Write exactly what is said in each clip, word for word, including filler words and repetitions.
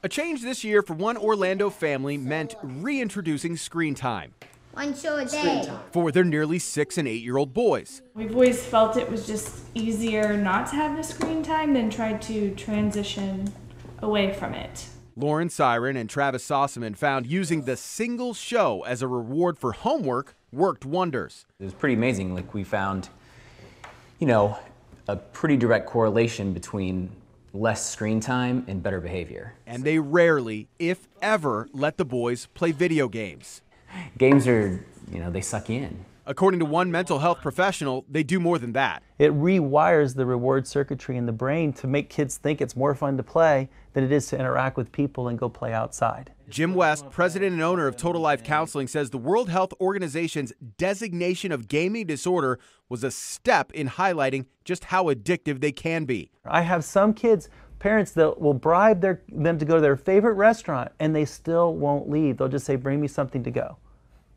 A change this year for one Orlando family meant reintroducing screen time. One show a day. For their nearly six and eight-year-old boys. We've always felt it was just easier not to have the screen time than try to transition away from it. Lauren Siren and Travis Sossaman found using the single show as a reward for homework worked wonders. It was pretty amazing. Like, we found, you know, a pretty direct correlation between less screen time and better behavior. And they rarely, if ever, let the boys play video games. Games are, you know, they suck you in. According to one mental health professional, they do more than that. It rewires the reward circuitry in the brain to make kids think it's more fun to play than it is to interact with people and go play outside. Jim West, president and owner of Total Life Counseling, says the World Health Organization's designation of gaming disorder was a step in highlighting just how addictive they can be. I have some kids, parents that will bribe their, them to go to their favorite restaurant and they still won't leave. They'll just say, bring me something to go.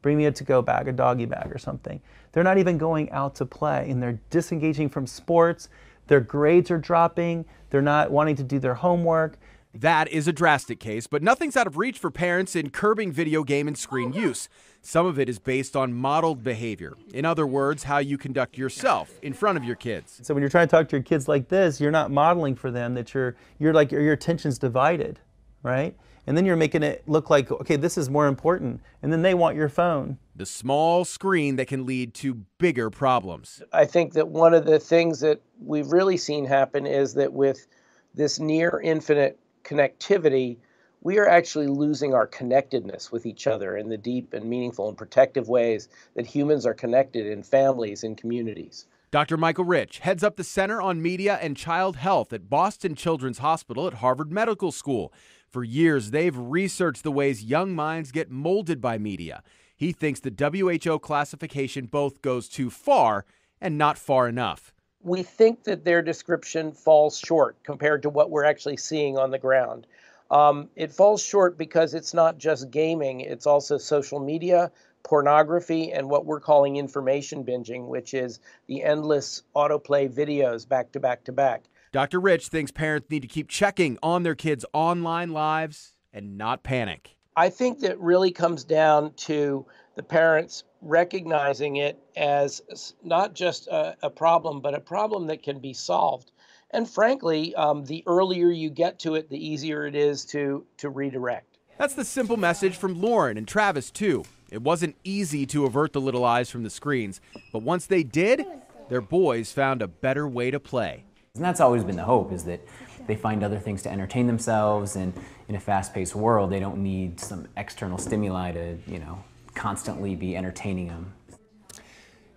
Bring me a to-go bag, a doggy bag or something. They're not even going out to play, and they're disengaging from sports. Their grades are dropping. They're not wanting to do their homework. That is a drastic case, but nothing's out of reach for parents in curbing video game and screen use. Some of it is based on modeled behavior. In other words, how you conduct yourself in front of your kids. So when you're trying to talk to your kids like this, you're not modeling for them that you're, you're like, your attention's divided, right? And then you're making it look like, okay, this is more important. And then they want your phone. The small screen that can lead to bigger problems. I think that one of the things that we've really seen happen is that with this near infinite connectivity, we are actually losing our connectedness with each other in the deep and meaningful and protective ways that humans are connected in families and communities. Doctor Michael Rich heads up the Center on Media and Child Health at Boston Children's Hospital at Harvard Medical School. For years, they've researched the ways young minds get molded by media. He thinks the W H O classification both goes too far and not far enough. We think that their description falls short compared to what we're actually seeing on the ground. Um, it falls short because it's not just gaming, it's also social media, pornography, and what we're calling information binging, which is the endless autoplay videos back to back to back. Doctor Rich thinks parents need to keep checking on their kids' online lives and not panic. I think that really comes down to the parents recognizing it as not just a, a problem, but a problem that can be solved. And frankly, um, the earlier you get to it, the easier it is to, to redirect. That's the simple message from Lauren and Travis, too. It wasn't easy to avert the little eyes from the screens, but once they did, their boys found a better way to play. And that's always been the hope, is that they find other things to entertain themselves, and in a fast-paced world, they don't need some external stimuli to, you know, constantly be entertaining them.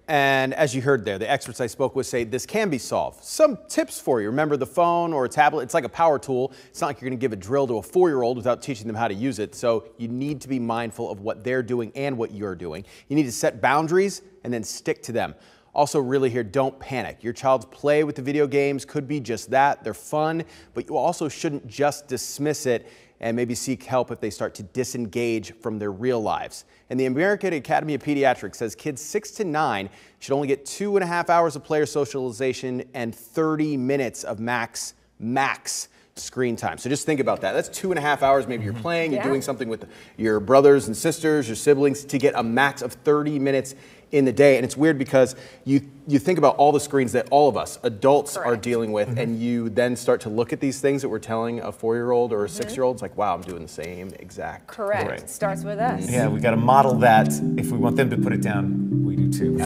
And as you heard there, the experts I spoke with say this can be solved. Some tips for you. Remember, the phone or a tablet, it's like a power tool. It's not like you're going to give a drill to a four-year-old without teaching them how to use it. So you need to be mindful of what they're doing and what you're doing. You need to set boundaries and then stick to them. Also, really here, don't panic. Your child's play with the video games could be just that. They're fun, but you also shouldn't just dismiss it, and maybe seek help if they start to disengage from their real lives. And the American Academy of Pediatrics says kids six to nine should only get two and a half hours of player socialization and thirty minutes of max, max screen time. So just think about that. That's two and a half hours. Maybe you're playing, you're yeah. doing something with your brothers and sisters, your siblings, to get a max of thirty minutes in the day. And it's weird because you, you think about all the screens that all of us adults Correct. are dealing with, mm-hmm. and you then start to look at these things that we're telling a four-year-old or a mm-hmm. six-year-old. It's like, wow, I'm doing the same exact. Correct. Right. It starts with us. Yeah, we got to model that. If we want them to put it down, we do too.